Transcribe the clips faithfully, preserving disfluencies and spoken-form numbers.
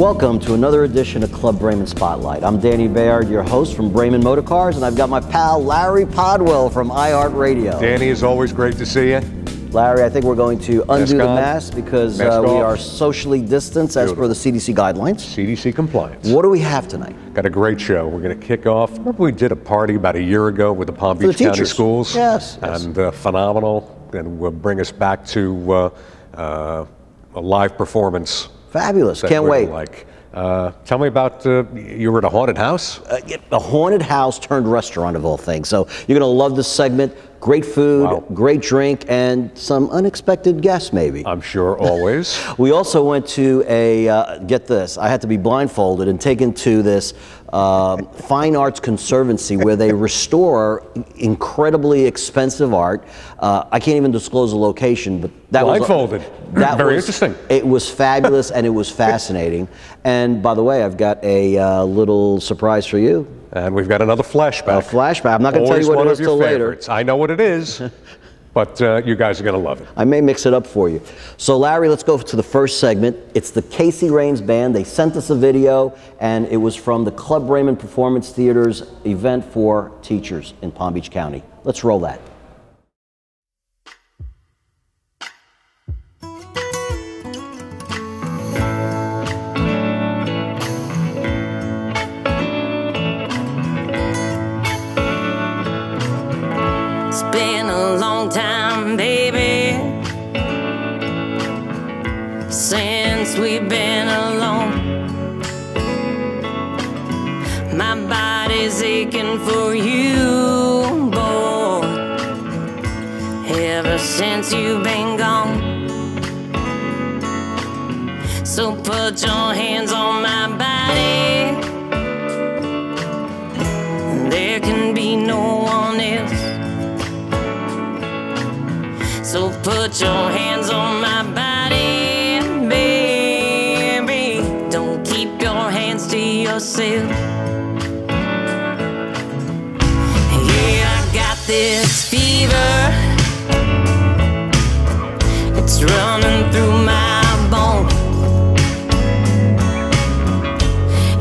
Welcome to another edition of Club Braman Spotlight. I'm Danny Bayard, your host from Braman Motorcars, and I've got my pal Larry Podwell from iHeartRadio. Danny, it's always great to see you. Larry, I think we're going to undo the mask because uh, we are socially distanced as per the C D C guidelines. C D C compliance. What do we have tonight? Got a great show. We're going to kick off. Remember we did a party about a year ago with the Palm Beach County Schools? Yes. And uh, phenomenal. And will bring us back to uh, uh, a live performance. Fabulous. Can't wait. Like. Uh, tell me about, uh, you were at a haunted house? Uh, a haunted house turned restaurant of all things. So you're going to love this segment. Great food, wow. Great drink, and some unexpected guests maybe. I'm sure, always. We also went to a, uh, get this, I had to be blindfolded and taken to this uh, Fine Arts Conservancy where they restore incredibly expensive art. Uh, I can't even disclose the location, but that blindfolded. was- Blindfolded, that very was, interesting. It was fabulous and it was fascinating. And by the way, I've got a uh, little surprise for you. And we've got another flashback. A flashback. I'm not going to tell you what it is till later. I know what it is, but uh, you guys are going to love it. I may mix it up for you. So, Larry, let's go to the first segment. It's the Casey Raines Band. They sent us a video, and it was from the Club Raymond Performance Theater's event for teachers in Palm Beach County. Let's roll that. Since we've been alone, my body's aching for you, boy. Ever since you've been gone, so put your hands on my body. There can be no one else. So put your hands on my body. Yourself. Yeah, I got this fever, it's running through my bones,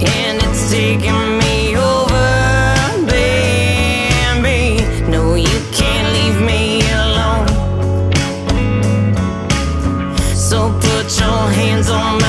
and it's taking me over, baby. No, you can't leave me alone. So put your hands on my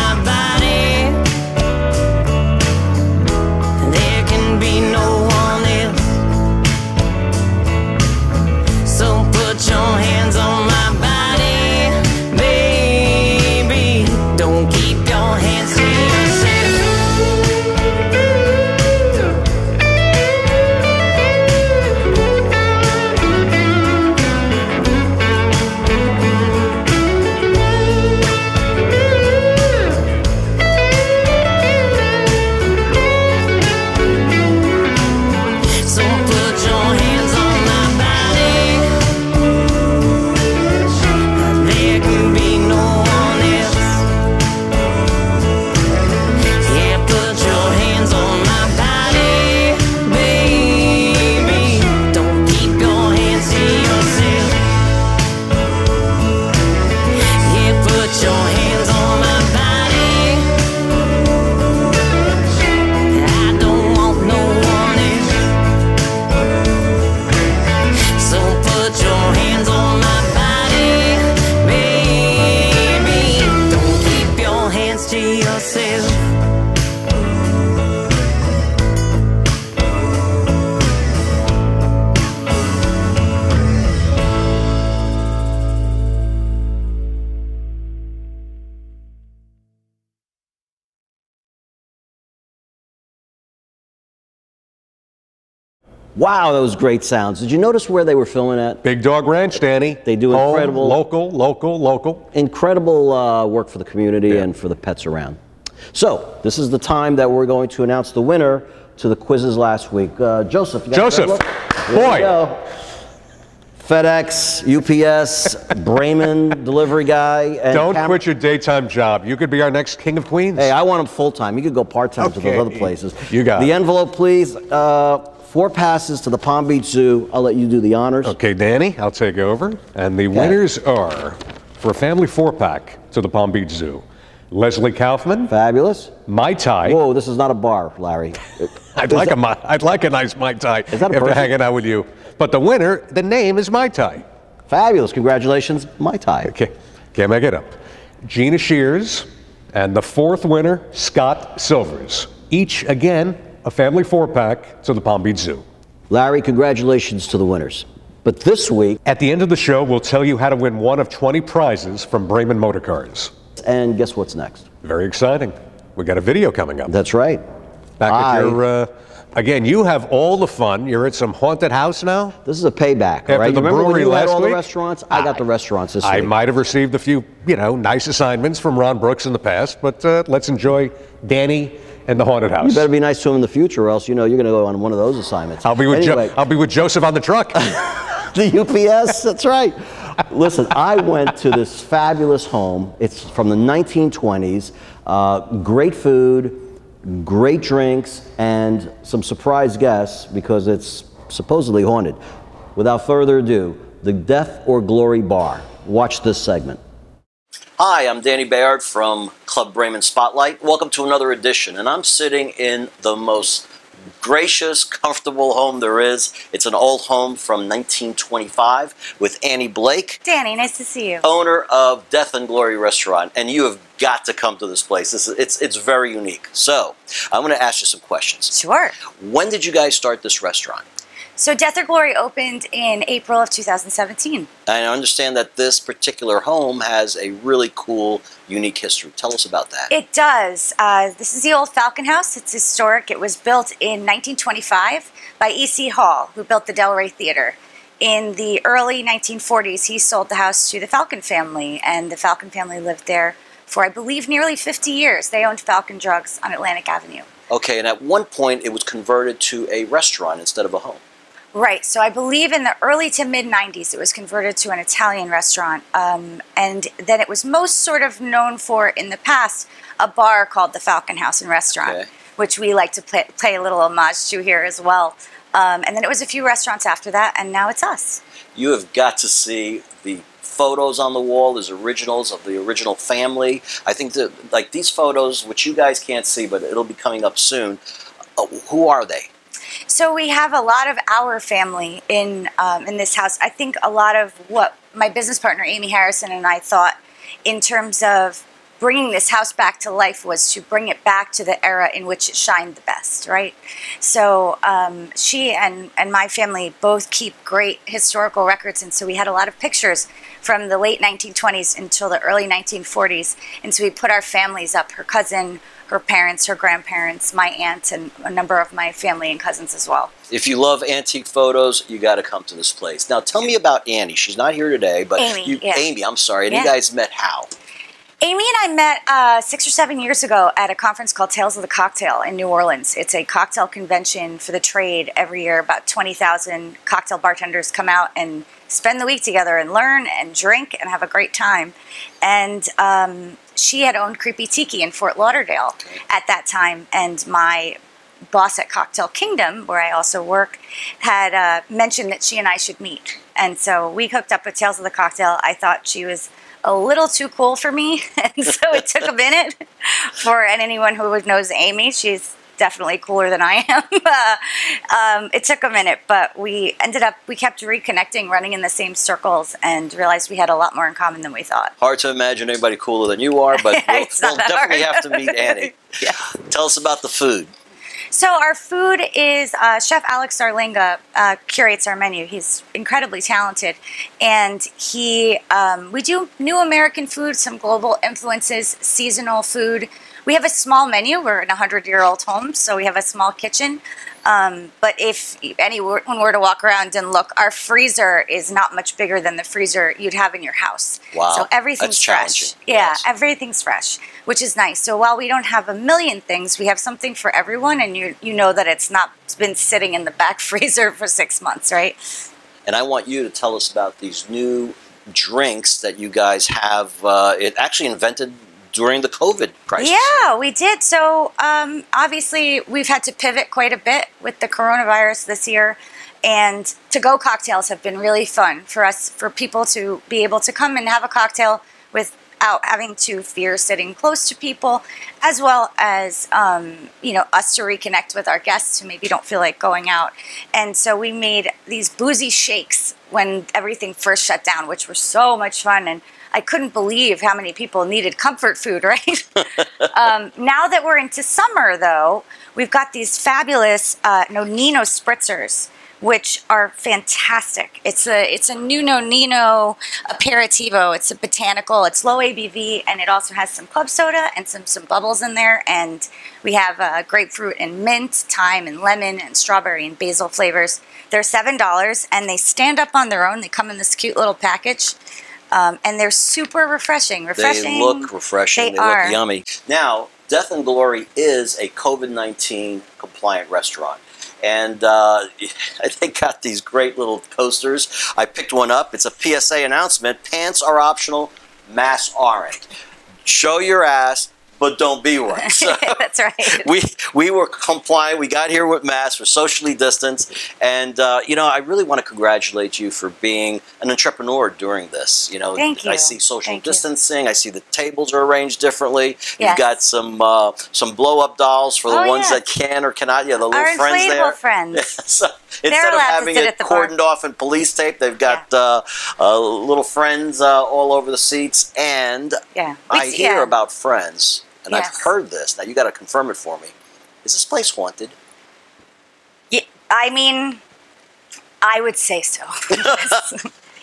Wow, those great sounds. Did you notice where they were filming at? Big Dog Ranch, Danny. They do incredible... Home, local, local, local. Incredible uh, work for the community yeah. and for the pets around. So, this is the time that we're going to announce the winner to the quizzes last week. Uh, Joseph. You got Joseph. Boy. Go. FedEx, U P S, Braman, delivery guy. And Don't Cam quit your daytime job. You could be our next King of Queens. Hey, I want him full-time. You could go part-time okay. to those other places. You got The it. envelope, please. Uh... Four passes to the Palm Beach Zoo. I'll let you do the honors. Okay, Danny, I'll take over. And the okay. winners are, for a family four-pack to the Palm Beach Zoo, Leslie Kaufman. Fabulous. Mai Tai. Whoa, this is not a bar, Larry. I'd, like that, a, I'd like a nice Mai Tai after hanging out with you. But the winner, the name is Mai Tai. Fabulous. Congratulations, Mai Tai. Okay. Can't make it up. Gina Shears and the fourth winner, Scott Silvers. Each, again, a family four-pack to the Palm Beach Zoo. Larry, congratulations to the winners. But this week... At the end of the show, we'll tell you how to win one of twenty prizes from Braman Motorcars. And guess what's next? Very exciting. We got a video coming up. That's right. Back I... at your... Uh, again, you have all the fun. You're at some haunted house now? This is a payback, After right? the Remember brewery when you last had all week? The restaurants? I, I got the restaurants this I week. I might have received a few, you know, nice assignments from Ron Brooks in the past, but uh, let's enjoy Danny... and the haunted house. You better be nice to him in the future, or else you know you're going to go on one of those assignments. I'll be with anyway. jo I'll be with Joseph on the truck. The U P S. That's right. Listen, I went to this fabulous home. It's from the nineteen twenties. Uh, great food, great drinks, and some surprise guests because it's supposedly haunted. Without further ado, the Death or Glory Bar. Watch this segment. Hi, I'm Danny Bayard from Club Braman Spotlight. Welcome to another edition, and I'm sitting in the most gracious, comfortable home there is. It's an old home from nineteen twenty-five with Annie Blake. Danny, nice to see you. Owner of Death and Glory Restaurant, and you have got to come to this place. This is, it's, it's very unique. So, I'm going to ask you some questions. Sure. When did you guys start this restaurant? So Death or Glory opened in April of two thousand seventeen. I understand that this particular home has a really cool, unique history. Tell us about that. It does. Uh, this is the old Falcon House. It's historic. It was built in nineteen twenty-five by E C Hall, who built the Delray Theater. In the early nineteen forties, he sold the house to the Falcon family, and the Falcon family lived there for, I believe, nearly fifty years. They owned Falcon Drugs on Atlantic Avenue. Okay, and at one point, it was converted to a restaurant instead of a home. Right, so I believe in the early to mid nineties it was converted to an Italian restaurant, um, and then it was most sort of known for, in the past, a bar called the Falcon House and Restaurant, okay. which we like to play, play a little homage to here as well. Um, and then it was a few restaurants after that, and now it's us. You have got to see the photos on the wall. There's originals of the original family. I think that, like, these photos, which you guys can't see, but it'll be coming up soon, uh, who are they? So we have a lot of our family in um, in this house. I think a lot of what my business partner Amy Harrison and I thought in terms of bringing this house back to life was to bring it back to the era in which it shined the best, right? So um, she and, and my family both keep great historical records, and so we had a lot of pictures from the late nineteen twenties until the early nineteen forties, and so we put our families up, her cousin, her parents, her grandparents, my aunt, and a number of my family and cousins as well. If you love antique photos, you got to come to this place. Now, tell me about Annie. She's not here today, but Amy. You, yeah. Amy, I'm sorry. And yeah. You guys met how? Amy and I met uh, six or seven years ago at a conference called Tales of the Cocktail in New Orleans. It's a cocktail convention for the trade every year. About twenty thousand cocktail bartenders come out and spend the week together and learn and drink and have a great time. And um, she had owned Creepy Tiki in Fort Lauderdale at that time, and my boss at Cocktail Kingdom, where I also work, had uh, mentioned that she and I should meet. And so we hooked up with Tales of the Cocktail. I thought she was a little too cool for me, and so it took a minute for and anyone who knows Amy, she's definitely cooler than I am. uh, um, it took a minute, but we ended up, we kept reconnecting, running in the same circles, and realized we had a lot more in common than we thought. Hard to imagine anybody cooler than you are, but we'll, we'll definitely have to meet Annie. Yeah. Tell us about the food. So our food is, uh, Chef Alex Zarlenga uh, curates our menu. He's incredibly talented. And he, um, we do new American food, some global influences, seasonal food. We have a small menu. We're in a hundred-year-old home, so we have a small kitchen. Um, but if anyone were to walk around and look, our freezer is not much bigger than the freezer you'd have in your house. Wow. So everything's That's fresh. Yeah, yes. Everything's fresh, which is nice. So while we don't have a million things, we have something for everyone, and you, you know that it's not been sitting in the back freezer for six months, right? And I want you to tell us about these new drinks that you guys have. Uh, it actually invented... during the COVID crisis. Yeah, we did. So um, obviously we've had to pivot quite a bit with the coronavirus this year, and to-go cocktails have been really fun for us, for people to be able to come and have a cocktail with without having to fear sitting close to people, as well as, um, you know, us to reconnect with our guests who maybe don't feel like going out. And so we made these boozy shakes when everything first shut down, which were so much fun. And I couldn't believe how many people needed comfort food, right? um, now that we're into summer, though, we've got these fabulous uh, Nonino spritzers, which are fantastic. It's a it's a new Nonino aperitivo. It's a botanical. It's low A B V, and it also has some club soda and some some bubbles in there. And we have uh, grapefruit and mint, thyme and lemon, and strawberry and basil flavors. They're seven dollars, and they stand up on their own. They come in this cute little package. Um, and they're super refreshing. Refreshing. They look refreshing. They, they are. Look yummy. Now, Death and Glory is a COVID nineteen compliant restaurant. And uh, they got these great little posters. I picked one up. It's a P S A announcement. Pants are optional. Masks aren't. Show your ass, but don't be one. So that's right. We we were compliant. We got here with masks. We're socially distanced. And, uh, you know, I really want to congratulate you for being an entrepreneur during this. You know, Thank you. I see social Thank distancing. You. I see the tables are arranged differently. Yes. You've got some uh, some blow-up dolls for the oh, ones yeah. that can or cannot. Yeah, the little Our friends there. Our inflatable friends. Yeah, so instead of having it cordoned bar. off in police tape, they've got yeah. uh, uh, little friends uh, all over the seats. And yeah. I see, hear yeah. about friends. And yes. I've heard this. Now, you got to confirm it for me. Is this place haunted? Yeah, I mean, I would say so.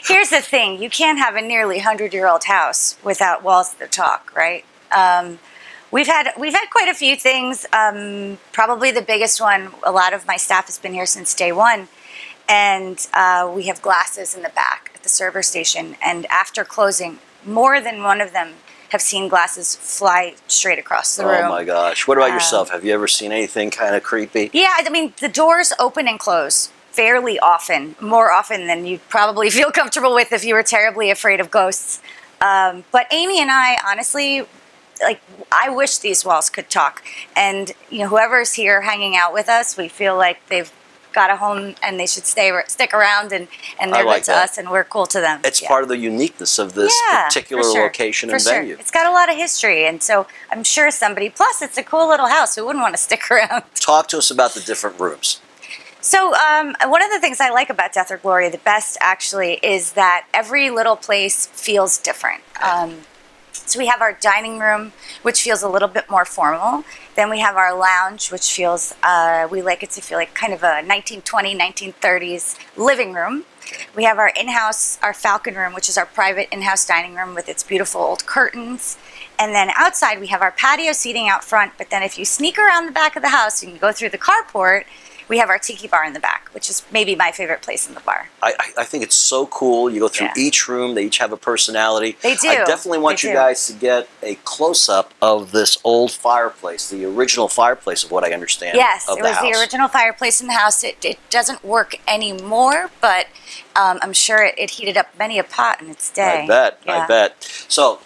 Here's the thing. You can't have a nearly one hundred year old house without walls that talk, right? Um, we've had we've had quite a few things. Um, probably the biggest one, a lot of my staff has been here since day one. And uh, we have glasses in the back at the server station. And after closing, more than one of them have seen glasses fly straight across the room. Oh my gosh. What about um, yourself? Have you ever seen anything kind of creepy? Yeah, I mean, the doors open and close fairly often, more often than you'd probably feel comfortable with if you were terribly afraid of ghosts. Um, but Amy and I, honestly, like, I wish these walls could talk. And, you know, whoever's here hanging out with us, we feel like they've got a home and they should stay stick around and, and they're like good to that. us and we're cool to them. It's yeah. part of the uniqueness of this yeah, particular sure. location for and sure. venue. It's got a lot of history, and so I'm sure somebody, plus it's a cool little house, who wouldn't want to stick around? Talk to us about the different rooms. So um, one of the things I like about Death or Glory the best actually is that every little place feels different. Um, so we have our dining room, which feels a little bit more formal. Then we have our lounge, which feels, uh, we like it to feel like kind of a nineteen twenties, nineteen thirties living room. We have our in-house, our Falcon room, which is our private in-house dining room with its beautiful old curtains. And then outside, we have our patio seating out front. But then if you sneak around the back of the house, you can go through the carport. We have our tiki bar in the back, which is maybe my favorite place in the bar. I, I think it's so cool. You go through yeah. each room. They each have a personality. They do. I definitely want they you do. guys to get a close-up of this old fireplace, the original fireplace of what I understand. Yes, of it the was house. the original fireplace in the house. It, it doesn't work anymore, but um, I'm sure it, it heated up many a pot in its day. I bet. Yeah. I bet. So,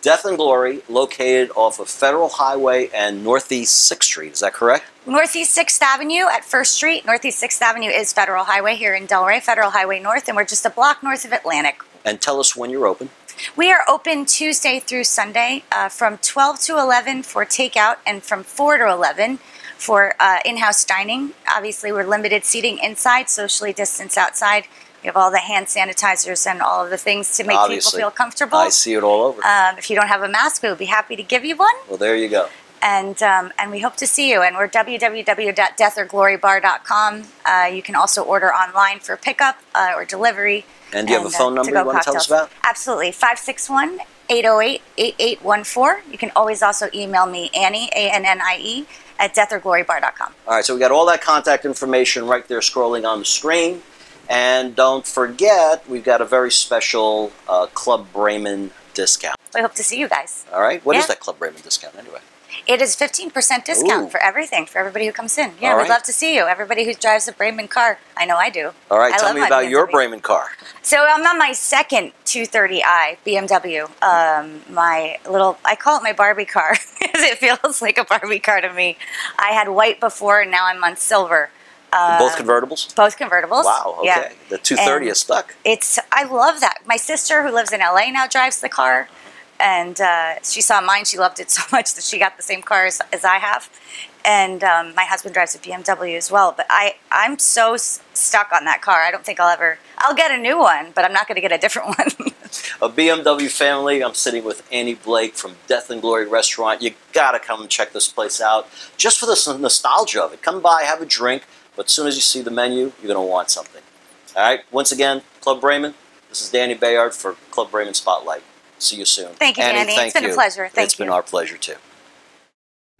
Death and Glory, located off of Federal Highway and Northeast sixth Street. Is that correct? Northeast sixth Avenue at first Street. Northeast sixth Avenue is Federal Highway here in Delray, Federal Highway North, and we're just a block north of Atlantic. And tell us when you're open. We are open Tuesday through Sunday uh, from twelve to eleven for takeout and from four to eleven for uh, in-house dining. Obviously, we're limited seating inside, socially distanced outside. We have all the hand sanitizers and all of the things to make Obviously, people feel comfortable. I see it all over. Um, if you don't have a mask, we would be happy to give you one. Well, there you go. And um, and we hope to see you. And we're w w w dot death or glory bar dot com. Uh, you can also order online for pickup uh, or delivery. And do you have and, a phone uh, number you want cocktails. to tell us about? Absolutely. five six one, eight oh eight, eight eight one four. You can always also email me, Annie, A N N I E, at death or glory bar dot com. All right, so we got all that contact information right there scrolling on the screen. And don't forget, we've got a very special uh, Club Braman discount. We hope to see you guys. All right. What yeah. is that Club Braman discount anyway? It is fifteen percent discount Ooh. for everything, for everybody who comes in. Yeah, right. We'd love to see you. Everybody who drives a Braman car. I know I do. All right. I tell me about your Braman car. So I'm on my second two thirty i B M W. Um, my little, I call it my Barbie car because it feels like a Barbie car to me. I had white before and now I'm on silver. Uh, both convertibles? Both convertibles. Wow, okay. Yeah. The two thirty and is stuck. It's, I love that. My sister, who lives in L A now, drives the car. And uh, she saw mine. She loved it so much that she got the same car as, as I have. And um, my husband drives a B M W as well. But I, I'm so s stuck on that car. I don't think I'll ever... I'll get a new one, but I'm not going to get a different one. A B M W family. I'm sitting with Annie Blake from Death and Glory Restaurant. You got to come and check this place out just for the nostalgia of it. Come by, have a drink. But as soon as you see the menu, you're going to want something. All right? Once again, Club Braman. This is Danny Bayard for Club Braman Spotlight. See you soon. Thank you, Annie. Danny. Thank it's been you. a pleasure. Thank it's you. It's been our pleasure, too.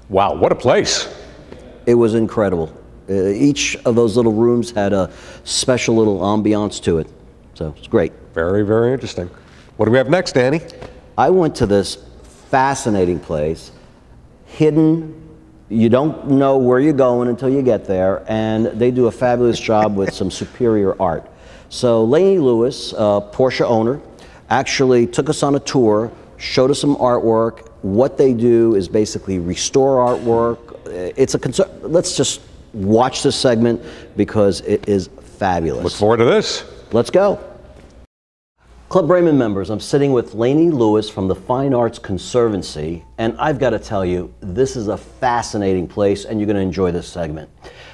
Wow, what a place. It was incredible. Uh, each of those little rooms had a special little ambiance to it. So it's great. Very, very interesting. What do we have next, Danny? I went to this fascinating place, hidden. You don't know where you're going until you get there, and they do a fabulous job with some superior art. So Laney Lewis, uh, Porsche owner, actually took us on a tour, showed us some artwork. What they do is basically restore artwork. It's a concern. Let's just watch this segment because it is fabulous. Look forward to this. Let's go. Club Braman members, I'm sitting with Laney Lewis from the Fine Arts Conservancy, and I've got to tell you, this is a fascinating place, and you're going to enjoy this segment.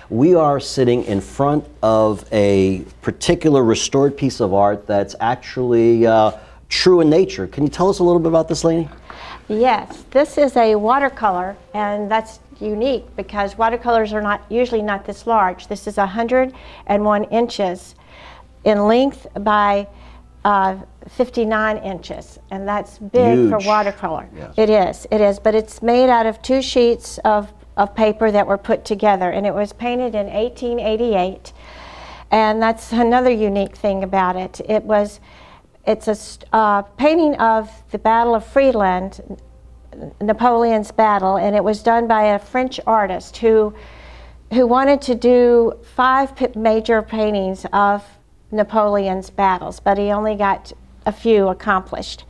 We are sitting in front of a particular restored piece of art that's actually uh, true in nature. Can you tell us a little bit about this, Laney? Yes, this is a watercolor, and that's unique because watercolors are not usually not this large. This is one hundred one inches in length by Uh, fifty-nine inches, and that's big. Huge. For watercolor. Yes. It is, it is, but it's made out of two sheets of, of paper that were put together, and it was painted in eighteen eighty-eight, and that's another unique thing about it. It was, it's a uh, painting of the Battle of Friedland, Napoleon's battle, and it was done by a French artist who, who wanted to do five major paintings of Napoleon's battles, but he only got a few accomplished.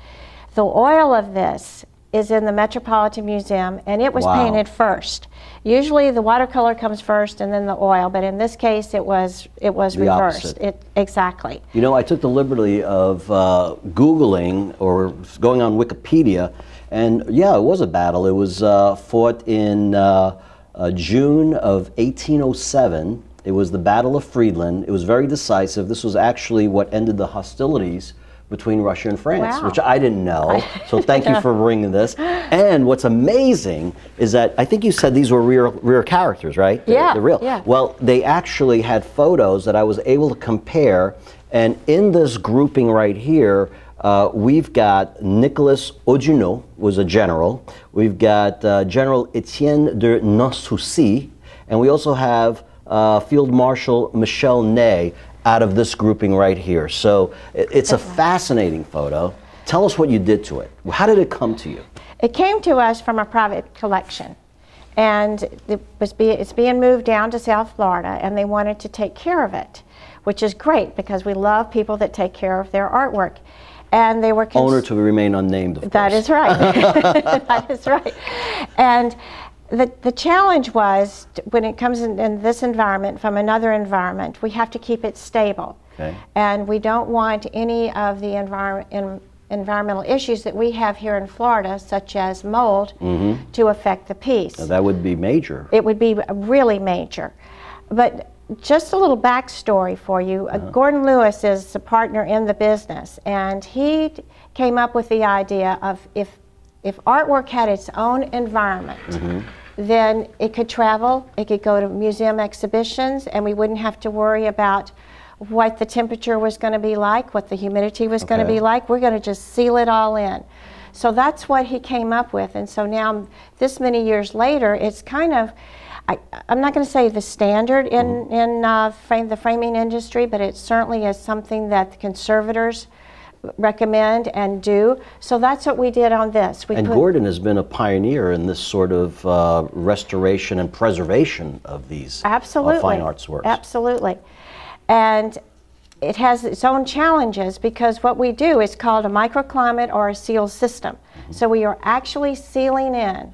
The oil of this is in the Metropolitan Museum, and it was wow. painted first. Usually the watercolor comes first and then the oil, but in this case it was it was the reversed. It, exactly. You know, I took the liberty of uh, Googling or going on Wikipedia, and yeah, it was a battle. It was uh, fought in uh, uh, June of eighteen oh seven. It was the Battle of Friedland. It was very decisive. This was actually what ended the hostilities between Russia and France, wow. which I didn't know. So thank you for bringing this. And what's amazing is that, I think you said these were real, real characters, right? They're, yeah. They're real. Yeah. Well, they actually had photos that I was able to compare. And in this grouping right here, uh, we've got Nicolas Oudinot, was a general. We've got uh, General Etienne de Nassoucy. And we also have Uh, Field Marshal Michel Ney out of this grouping right here. So it, it's a fascinating photo. Tell us what you did to it. How did it come to you? It came to us from a private collection, and it was be, it's being moved down to South Florida, and they wanted to take care of it, which is great because we love people that take care of their artwork. And they were owner to remain unnamed, of that course. Is right. That is right. And The, the challenge was, when it comes in, in this environment from another environment, we have to keep it stable. Okay. And we don't want any of the envir in, environmental issues that we have here in Florida, such as mold, mm-hmm. to affect the piece. Now that would be major. It would be really major. But just a little backstory for you. Uh-huh. Gordon Lewis is a partner in the business, and he came up with the idea of if, if artwork had its own environment, mm-hmm. then it could travel, it could go to museum exhibitions, and we wouldn't have to worry about what the temperature was going to be like, what the humidity was okay. going to be like. We're going to just seal it all in. So that's what he came up with, and so now, this many years later, it's kind of, I, I'm not going to say the standard in, mm-hmm. in uh, frame, the framing industry, but it certainly is something that the conservators recommend and do. So that's what we did on this. We and put Gordon has been a pioneer in this sort of uh, restoration and preservation of these absolutely. Uh, fine arts works. Absolutely. And it has its own challenges because what we do is called a microclimate or a seal system. Mm-hmm. So we are actually sealing in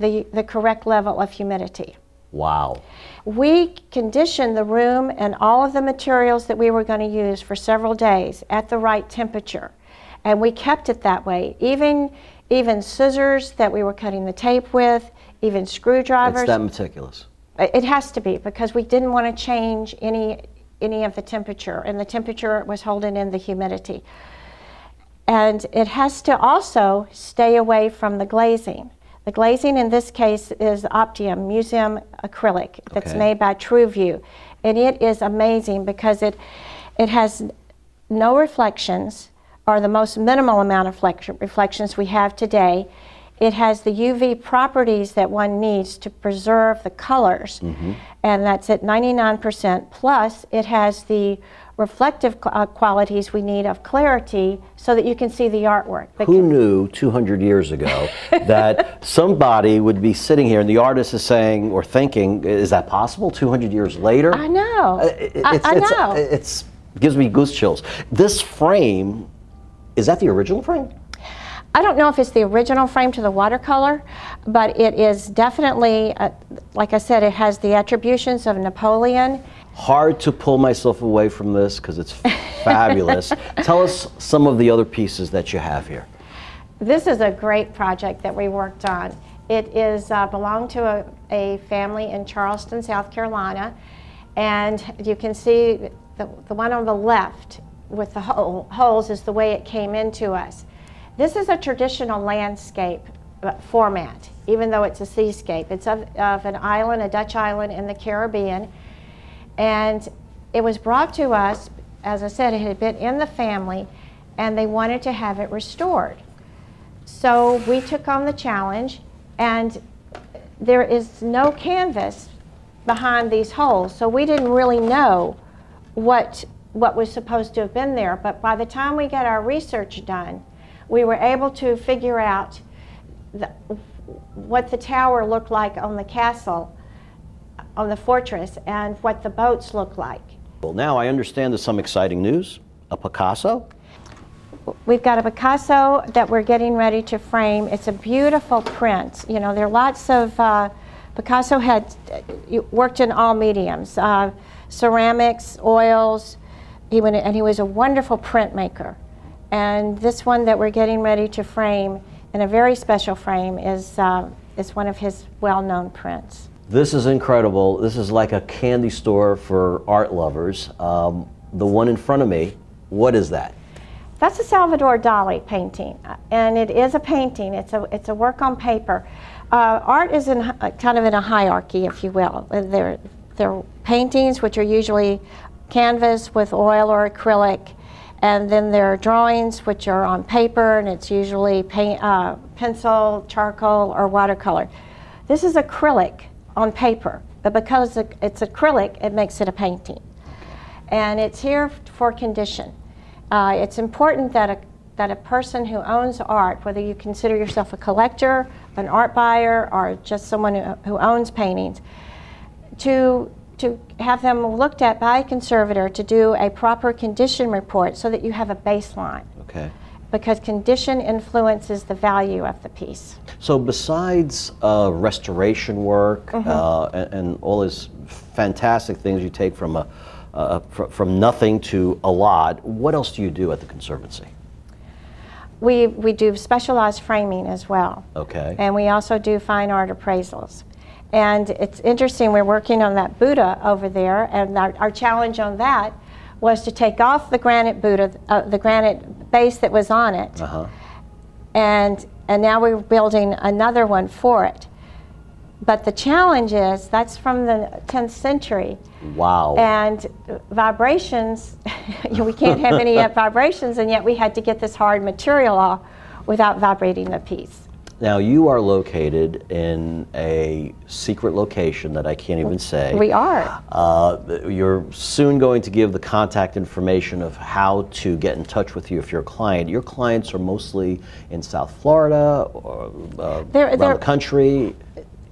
the, the correct level of humidity. Wow. We conditioned the room and all of the materials that we were going to use for several days at the right temperature. And we kept it that way. Even even scissors that we were cutting the tape with, even screwdrivers. It's that meticulous. It has to be, because we didn't want to change any any of the temperature, and the temperature was holding in the humidity. And it has to also stay away from the glazing. The glazing in this case is Optium, museum acrylic, that's okay. made by TrueView. And it is amazing because it, it has no reflections, or the most minimal amount of reflections we have today. It has the U V properties that one needs to preserve the colors, mm-hmm. and that's at ninety-nine percent. Plus, it has the reflective uh, qualities we need of clarity so that you can see the artwork. Because who knew two hundred years ago that somebody would be sitting here and the artist is saying or thinking, is that possible two hundred years later? I know. It, I, it's, I know. It's, it's, it gives me goose chills. This frame, is that the original frame? I don't know if it's the original frame to the watercolor, but it is definitely, uh, like I said, it has the attributions of Napoleon. Hard to pull myself away from this because it's fabulous. Tell us some of the other pieces that you have here. This is a great project that we worked on. It is uh, belonged to a, a family in Charleston, South Carolina, and you can see the, the one on the left with the hole, holes is the way it came into us. This is a traditional landscape format, even though it's a seascape. It's of, of an island, a Dutch island in the Caribbean. And it was brought to us, as I said, it had been in the family, and they wanted to have it restored. So we took on the challenge, and there is no canvas behind these holes, so we didn't really know what, what was supposed to have been there. But by the time we got our research done, we were able to figure out the, what the tower looked like on the castle, on the fortress, and what the boats looked like. Well, now I understand there's some exciting news. A Picasso? We've got a Picasso that we're getting ready to frame. It's a beautiful print. You know, there are lots of, uh, Picasso had worked in all mediums, uh, ceramics, oils, he went, and he was a wonderful printmaker. And this one that we're getting ready to frame, in a very special frame, is, uh, is one of his well-known prints. This is incredible. This is like a candy store for art lovers. Um, the one in front of me, what is that? That's a Salvador Dali painting, and it is a painting. It's a, it's a work on paper. Uh, art is in, uh, kind of in a hierarchy, if you will. There, there are paintings, which are usually canvas with oil or acrylic. And then there are drawings, which are on paper, and it's usually paint, uh, pencil, charcoal, or watercolor. This is acrylic on paper, but because it's acrylic, it makes it a painting. And it's here for condition. Uh, it's important that a, that a person who owns art, whether you consider yourself a collector, an art buyer, or just someone who, who owns paintings, to to have them looked at by a conservator to do a proper condition report so that you have a baseline. Okay. Because condition influences the value of the piece. So besides uh, restoration work, mm-hmm. uh, and, and all these fantastic things you take from, a, uh, fr from nothing to a lot, what else do you do at the Conservancy? We, we do specialized framing as well. Okay. And we also do fine art appraisals. And it's interesting, we're working on that Buddha over there, and our, our challenge on that was to take off the granite Buddha, uh, the granite base that was on it, uh-huh. and, and now we're building another one for it. But the challenge is, that's from the tenth century. Wow. And vibrations, we can't have any vibrations, and yet we had to get this hard material off without vibrating the piece. Now, you are located in a secret location that I can't even say. We are. Uh, you're soon going to give the contact information of how to get in touch with you if you're a client. Your clients are mostly in South Florida or uh, they're, around they're, the country?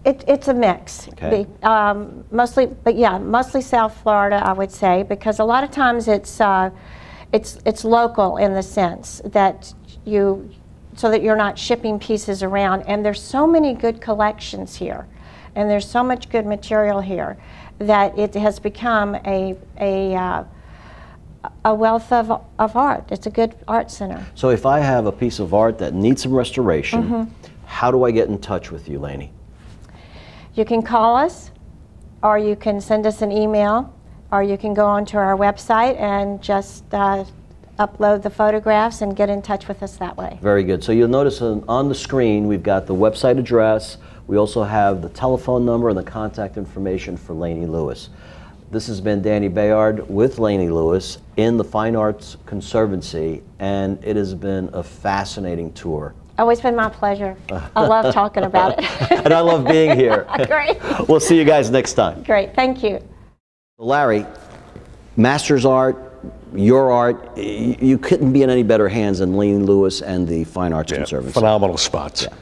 It, it's a mix. Okay. Be, um, mostly, but yeah, mostly South Florida, I would say, because a lot of times it's, uh, it's, it's local in the sense that you... so that you're not shipping pieces around. And there's so many good collections here, and there's so much good material here, that it has become a, a, uh, a wealth of, of art. It's a good art center. So if I have a piece of art that needs some restoration, mm-hmm. how do I get in touch with you, Laney? You can call us, or you can send us an email, or you can go onto our website and just uh, upload the photographs and get in touch with us that way. Very good. So you'll notice on, on the screen we've got the website address. We also have the telephone number and the contact information for Laney Lewis. This has been Danny Bayard with Laney Lewis in the Fine Arts Conservancy, and it has been a fascinating tour. Always been my pleasure. I love talking about it. And I love being here. Great. We'll see you guys next time. Great. Thank you. Larry, Master's Art, your art, you couldn't be in any better hands than Laney Lewis and the Fine Arts yeah, Conservancy. Phenomenal spots. Yeah.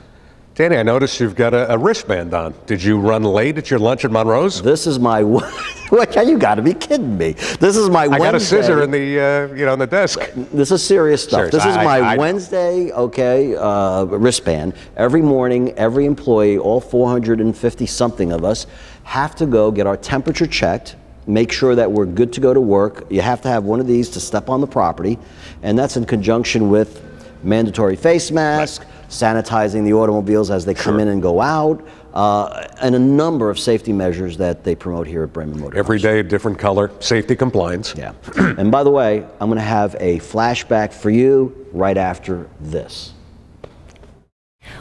Danny, I noticed you've got a, a wristband on. Did you run late at your lunch at Monroe's? This is my you got to be kidding me. This is my I Wednesday. I got a scissor in the uh, you know, on the desk. This is serious stuff. Serious. This is I, my I, Wednesday, okay, uh, wristband. Every morning, every employee, all four hundred fifty something of us, have to go get our temperature checked, make sure that we're good to go to work. You have to have one of these to step on the property, and that's in conjunction with mandatory face mask, right. sanitizing the automobiles as they sure. come in and go out, uh, and a number of safety measures that they promote here at Braman Motorcars. Every day, different color, safety compliance. Yeah. And by the way, I'm going to have a flashback for you right after this.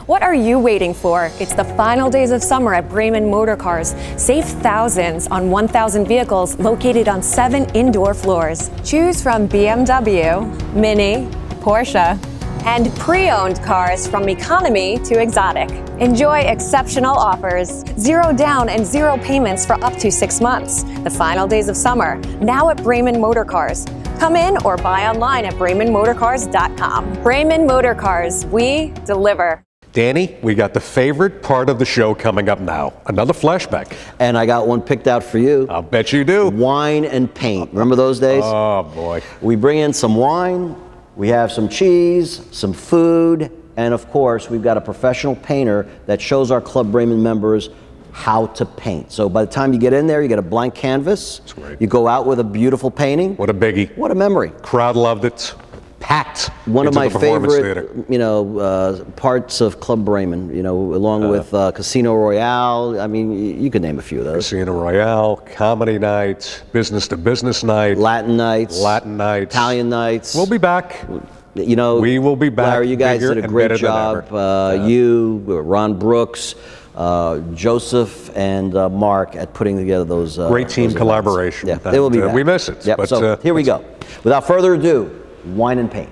What are you waiting for? It's the final days of summer at Braman Motorcars. Save thousands on one thousand vehicles located on seven indoor floors. Choose from B M W, Mini, Porsche, and pre-owned cars from economy to exotic. Enjoy exceptional offers, zero down and zero payments for up to six months. The final days of summer, now at Braman Motorcars. Come in or buy online at Braman Motorcars dot com. Braman Motorcars, we deliver. Danny, we got the favorite part of the show coming up now. Another flashback. And I got one picked out for you. I'll bet you do. Wine and paint. Remember those days? Oh, boy. We bring in some wine. We have some cheese, some food, and of course, we've got a professional painter that shows our Club Braman members how to paint. So by the time you get in there, you get a blank canvas. That's great. You go out with a beautiful painting. What a biggie. What a memory. Crowd loved it. Packed. One of my favorite, theater. you know, uh, parts of Club Braman, you know, along uh, with uh, Casino Royale. I mean, you could name a few of those. Casino Royale, comedy nights, business to business night, Latin nights, Latin nights, Italian nights. We'll be back. You know, we will be back. Larry, you guys did a great job. Uh, yeah. You, Ron Brooks, uh, Joseph, and uh, Mark at putting together those uh, great team those collaboration. Yeah, that, they will be. Uh, back. We miss it. Yep. But, so uh, here we go. Without further ado. Wine and paint.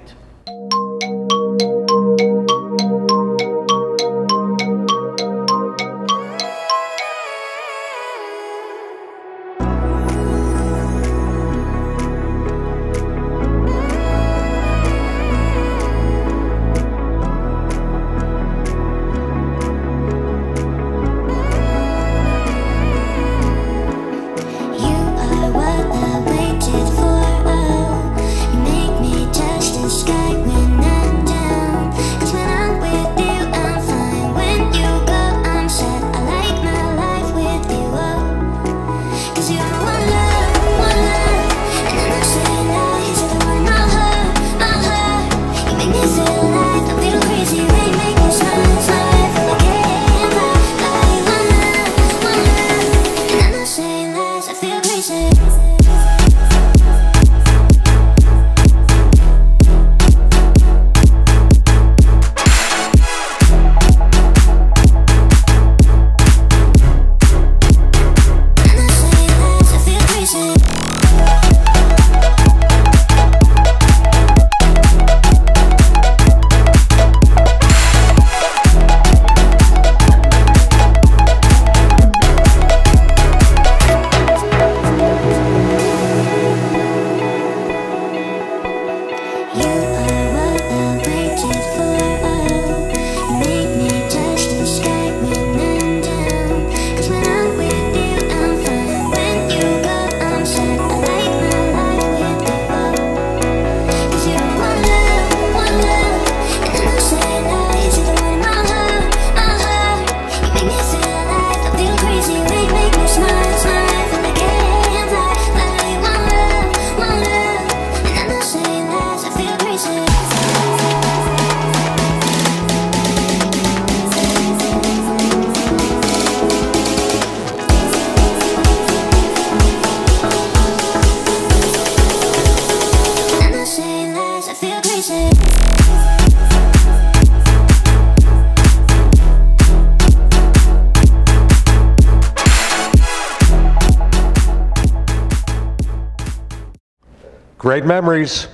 Great memories.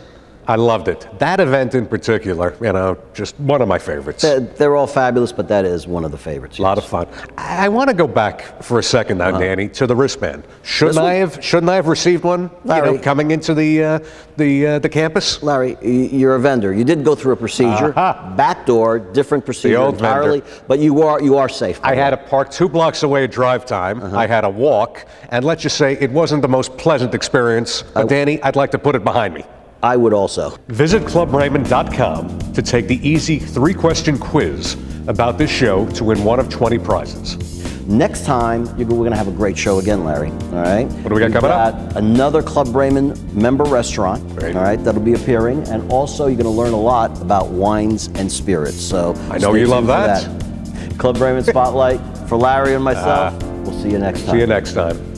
I loved it. That event in particular, you know, just one of my favorites. They're, they're all fabulous, but that is one of the favorites. Yes. A lot of fun. I, I want to go back for a second now, uh-huh. Danny, to the wristband. Shouldn't I have? Shouldn't I have received one? Larry, you know, coming into the uh, the uh, the campus. Larry, you're a vendor. You did go through a procedure, uh-huh. back door, different procedure entirely. Vendor. But you are you are safe. I had to park two blocks away at drive time. Uh-huh. I had a walk, and let's just say it wasn't the most pleasant experience. But I, Danny, I'd like to put it behind me. I would also. Visit club raymond dot com to take the easy three-question quiz about this show to win one of twenty prizes. Next time, we're going to have a great show again, Larry. All right? What do we got We've coming got up? Another Club Raymond member restaurant. Great. All right, that'll be appearing. And also, you're going to learn a lot about wines and spirits. So I know you love that. that. Club Raymond Spotlight for Larry and myself. Uh, we'll see you next time. See you next time.